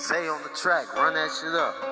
Xayon on the track, run that shit up.